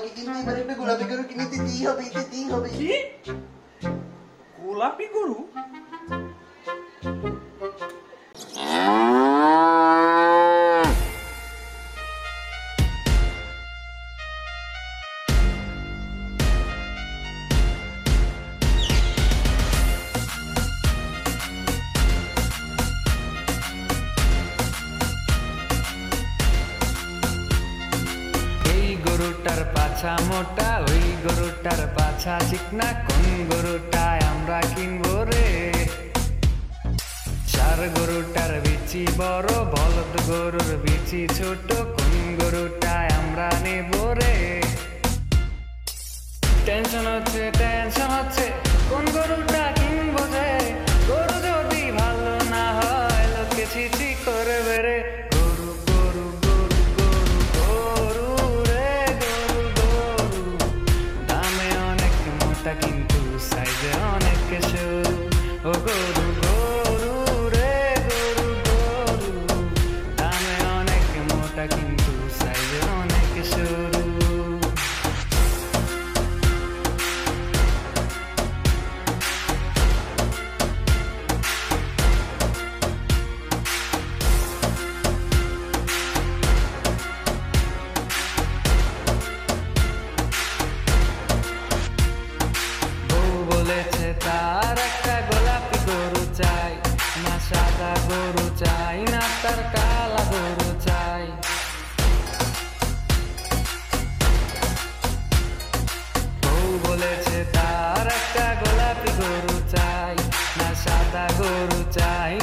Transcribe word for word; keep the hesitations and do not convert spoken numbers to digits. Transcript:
ini berapa gulapi guru kini titi hobi titi hobi. Ki? Gulapi guru? গরুটার পাছা মোটা ওই গরুটার পাছা চিকনা কোন গরুটায় আমরা কিনবো রে চার গরুটার বিচি বড় বলদ গরুর বিচি ছোট কোন গরুটায় আমরা নেবো রে টেনশন হচ্ছে টেনশন হচ্ছে কোন গরুটা কিনবো রে গরু যদি ভালো না হয় লোকে ছিছি করবে রে ओ गोरू गोरू रे गोरू गोरू दामे अनेक मोटा किन्तु साइजे अनेक सरू सादा गोरू चाई ना तर काला गोरू चाई बऊ बोलेছে তার একটা গোলাপি गोरू चाई ना सादा गोरू चाई